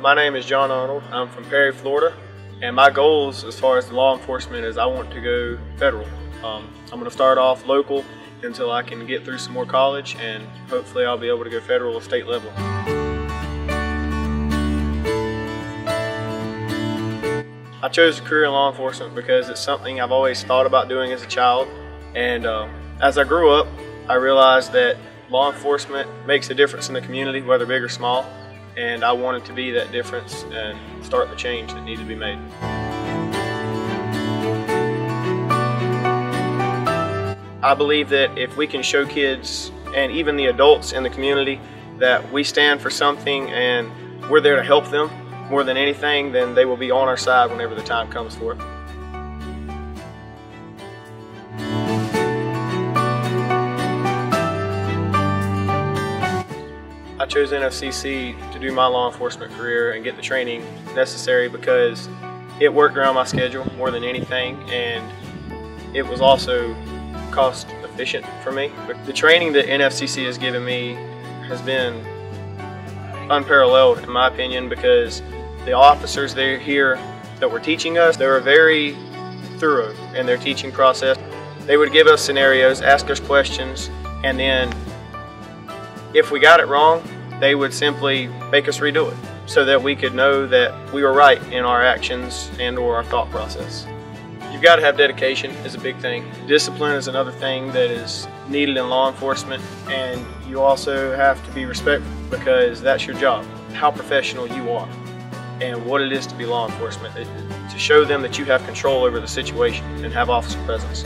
My name is John Arnold. I'm from Perry, Florida, and my goals as far as law enforcement is I want to go federal. I'm going to start off local until I can get through some more college, and hopefully I'll be able to go federal or state level. I chose a career in law enforcement because it's something I've always thought about doing as a child, and as I grew up I realized that law enforcement makes a difference in the community, whether big or small, and I wanted to be that difference and start the change that needed to be made. I believe that if we can show kids and even the adults in the community that we stand for something and we're there to help them more than anything, then they will be on our side whenever the time comes for it. I chose NFCC to do my law enforcement career and get the training necessary because it worked around my schedule more than anything, and it was also cost efficient for me. But the training that NFCC has given me has been unparalleled in my opinion, because the officers there here that were teaching us, they were very thorough in their teaching process. They would give us scenarios, ask us questions, and then if we got it wrong, they would simply make us redo it so that we could know that we were right in our actions and or our thought process. You've got to have dedication is a big thing. Discipline is another thing that is needed in law enforcement, and you also have to be respectful because that's your job, how professional you are and what it is to be law enforcement, to show them that you have control over the situation and have officer presence.